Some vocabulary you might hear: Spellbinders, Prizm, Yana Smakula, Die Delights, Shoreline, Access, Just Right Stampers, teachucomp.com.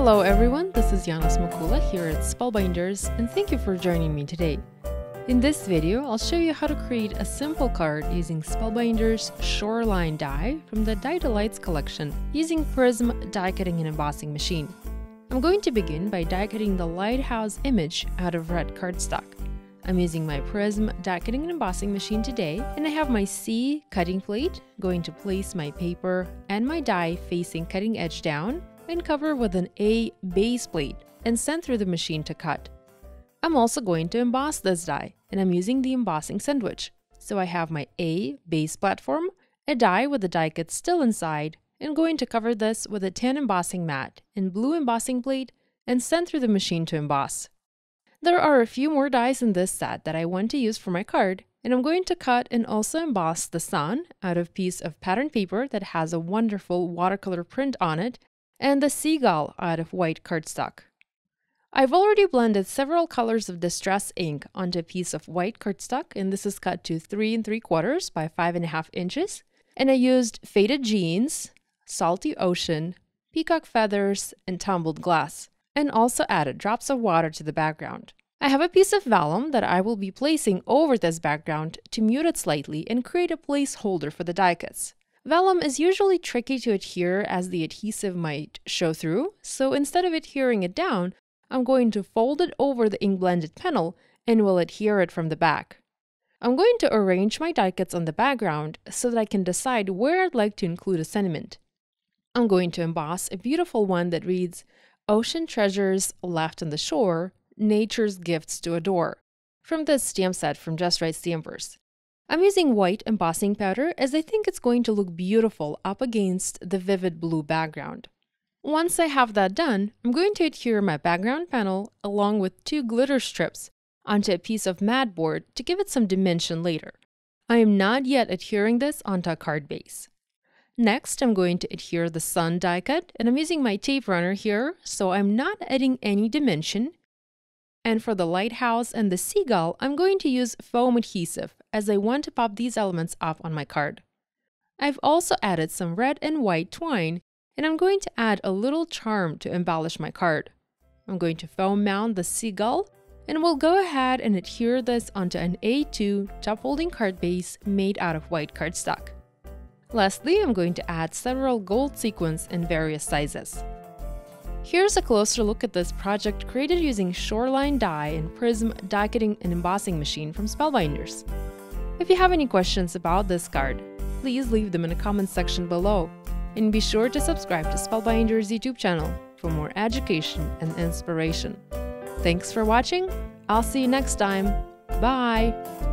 Hello everyone, this is Yana Smakula here at Spellbinders, and thank you for joining me today. In this video, I'll show you how to create a simple card using Spellbinders Shoreline die from the Die Delights collection using Prizm die cutting and embossing machine. I'm going to begin by die cutting the lighthouse image out of red cardstock. I'm using my Prizm die cutting and embossing machine today, and I have my C cutting plate, going to place my paper and my die facing cutting edge down and cover with an A base plate and send through the machine to cut. I'm also going to emboss this die, and I'm using the embossing sandwich. So I have my A base platform, a die with the die cut still inside, and going to cover this with a tan embossing mat and blue embossing plate and send through the machine to emboss. There are a few more dies in this set that I want to use for my card, and I'm going to cut and also emboss the sun out of a piece of patterned paper that has a wonderful watercolor print on it, and the seagull out of white cardstock. I've already blended several colors of distress ink onto a piece of white cardstock, and this is cut to 3 3/4 by 5.5 inches, and I used faded jeans, salty ocean, peacock feathers, and tumbled glass, and also added drops of water to the background. I have a piece of vellum that I will be placing over this background to mute it slightly and create a placeholder for the die cuts. Vellum is usually tricky to adhere as the adhesive might show through, so instead of adhering it down, I'm going to fold it over the ink blended panel and will adhere it from the back. I'm going to arrange my die cuts on the background so that I can decide where I'd like to include a sentiment. I'm going to emboss a beautiful one that reads, "Ocean treasures left on the shore, nature's gifts to adore," from this stamp set from Just Right Stampers. I'm using white embossing powder as I think it's going to look beautiful up against the vivid blue background. Once I have that done, I'm going to adhere my background panel along with 2 glitter strips onto a piece of mat board to give it some dimension later. I am not yet adhering this onto a card base. Next, I'm going to adhere the sun die cut, and I'm using my tape runner here, so I'm not adding any dimension. And for the lighthouse and the seagull, I'm going to use foam adhesive as I want to pop these elements up on my card. I've also added some red and white twine, and I'm going to add a little charm to embellish my card. I'm going to foam mount the seagull, and we'll go ahead and adhere this onto an A2 top-folding card base made out of white cardstock. Lastly, I'm going to add several gold sequins in various sizes. Here's a closer look at this project created using Shoreline die and Prizm die cutting and embossing machine from Spellbinders. If you have any questions about this card, please leave them in the comments section below, and be sure to subscribe to Spellbinders YouTube channel for more education and inspiration. Thanks for watching, I'll see you next time, bye!